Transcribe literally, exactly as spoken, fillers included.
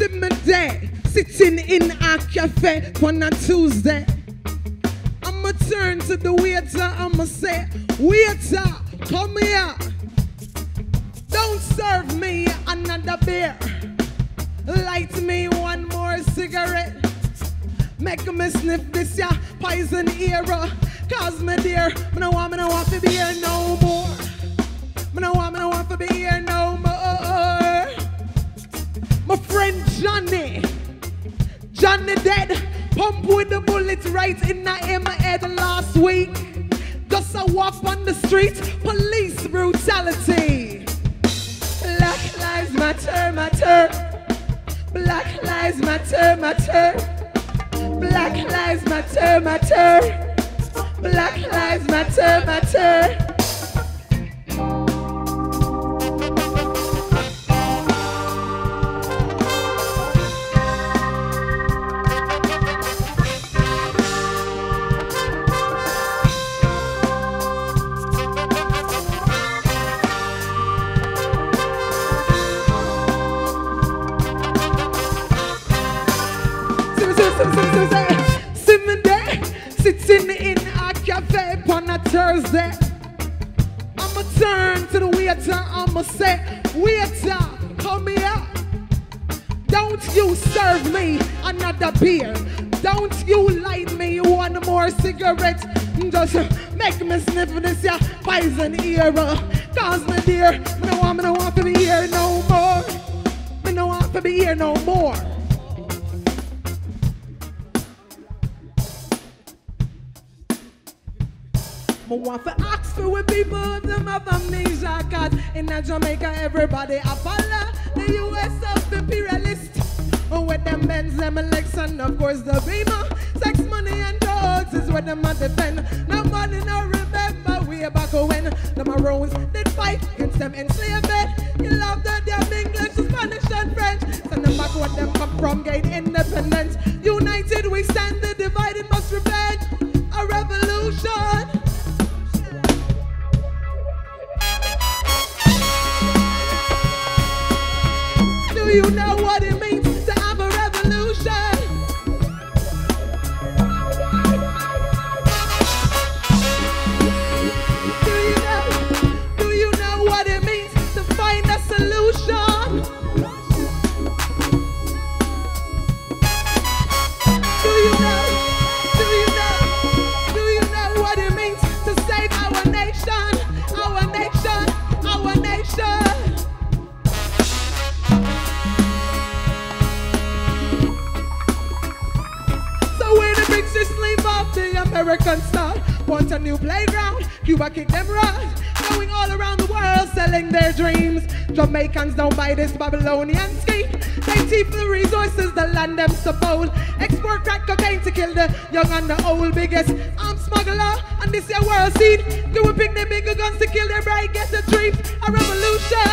in my day, sitting in a cafe on a Tuesday. I'ma turn to the waiter, I'ma say, waiter, come here. Don't serve me another beer. Light me one more cigarette. Make me sniff this ya poison era. Cause me dear, me no want, me no want to be here no more. Me no want, me no want to be here no more. My friend Johnny, Johnny dead. Pump with the bullet right in the in my head last week. Just a walk on the street, police brutality. Black lives matter, matter. Black lives matter, matter. Black lives matter, matter. Black lives matter, matter. See me there, sitting in a cafe on a Thursday. I'ma turn to the waiter, I'ma say, waiter, come here. Don't you serve me another beer. Don't you light me one more cigarette. Just make me sniff this ya poison era. Cause me dear, me no want, me no want to be here no more. Me no want to be here no more. I want to ask for with people, them have amnesia, cause in Jamaica everybody a baller. The U S of the imperialist, with them Benz, them Lex, and of course the Beamer. Sex, money and drugs is what them a defend. Nobody no remember way back when the Maroons did fight against them enslavement. You love the damn English, Spanish and French. Send them back where them come from, gain independence. United we stand, the divided must revenge. A revolution. You know what it means to have a revolution? Do you know? Do you know what it means to find a solution? Do you know? Do you know? Do you know what it means to save our nation? Our nation, our nation. American star want a new playground. Cuba kick them round, going all around the world selling their dreams. Jamaicans don't buy this Babylonian scheme. They thief the resources, the land them support. Export crack cocaine to kill the young and the old. Biggest arms smuggler, and this your world seed. They will pick their bigger guns to kill their bright, get the dream. A revolution.